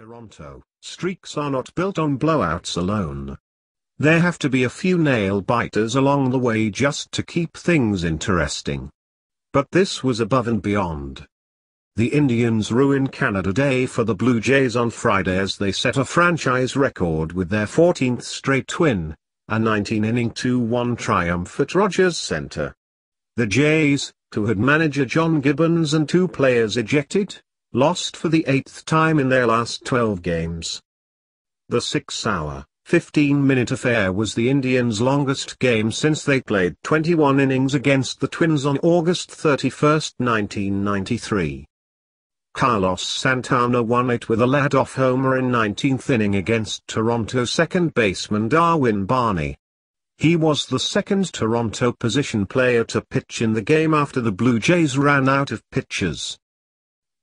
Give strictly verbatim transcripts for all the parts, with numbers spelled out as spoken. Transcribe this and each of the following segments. Toronto, streaks are not built on blowouts alone. There have to be a few nail-biters along the way just to keep things interesting. But this was above and beyond. The Indians ruined Canada Day for the Blue Jays on Friday as they set a franchise record with their fourteenth straight win, a nineteen-inning two one triumph at Rogers Centre. The Jays, who had manager John Gibbons and two players ejected, lost for the eighth time in their last twelve games. The six-hour, fifteen-minute affair was the Indians' longest game since they played twenty-one innings against the Twins on August thirty-first, nineteen ninety-three. Carlos Santana won it with a lead-off homer in nineteenth inning against Toronto second baseman Darwin Barney. He was the second Toronto position player to pitch in the game after the Blue Jays ran out of pitchers.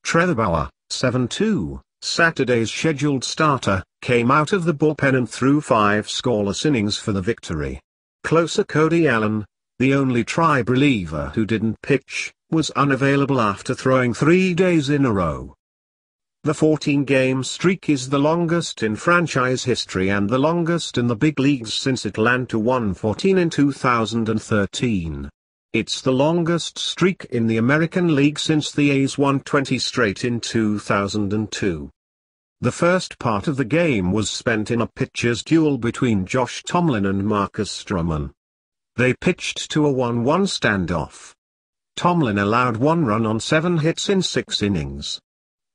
Trevor Bauer, seven two, Saturday's scheduled starter, came out of the bullpen and threw five scoreless innings for the victory. Closer Cody Allen, the only Tribe reliever who didn't pitch, was unavailable after throwing three days in a row. The fourteen-game streak is the longest in franchise history and the longest in the big leagues since Atlanta won fourteen in two thousand thirteen. It's the longest streak in the American League since the A's won twenty straight in two thousand two. The first part of the game was spent in a pitcher's duel between Josh Tomlin and Marcus Stroman. They pitched to a one one standoff. Tomlin allowed one run on seven hits in six innings.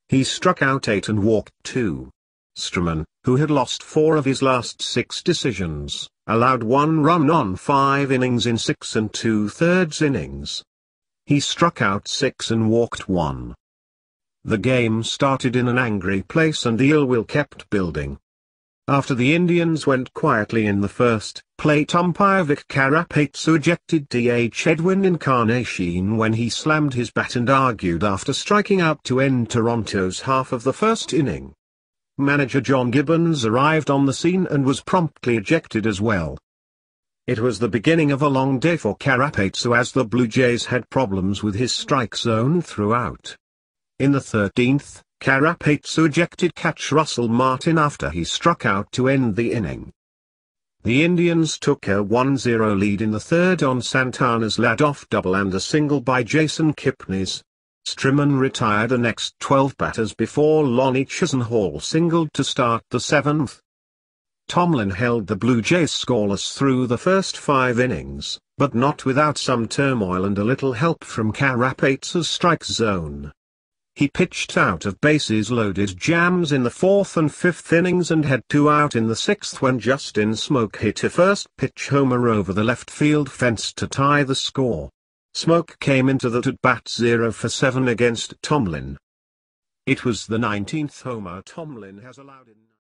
He struck out eight and walked two. Stroman, who had lost four of his last six decisions, allowed one run on five innings in six and two-thirds innings. He struck out six and walked one. The game started in an angry place and the ill will kept building. After the Indians went quietly in the first, plate umpire Vic Carapazza ejected D H Edwin Encarnacion when he slammed his bat and argued after striking out to end Toronto's half of the first inning. Manager John Gibbons arrived on the scene and was promptly ejected as well. It was the beginning of a long day for Carapazza as the Blue Jays had problems with his strike zone throughout. In the thirteenth, Carapazza ejected catch Russell Martin after he struck out to end the inning. The Indians took a one zero lead in the third on Santana's lead-off double and a single by Jason Kipnis. Stroman retired the next twelve batters before Lonnie Chisenhall singled to start the seventh. Tomlin held the Blue Jays scoreless through the first five innings, but not without some turmoil and a little help from Carapazza's strike zone. He pitched out of bases-loaded jams in the fourth and fifth innings and had two out in the sixth when Justin Smoke hit a first-pitch homer over the left field fence to tie the score. Smoke came into that at-bat zero for seven against Tomlin. It was the nineteenth homer Tomlin has allowed in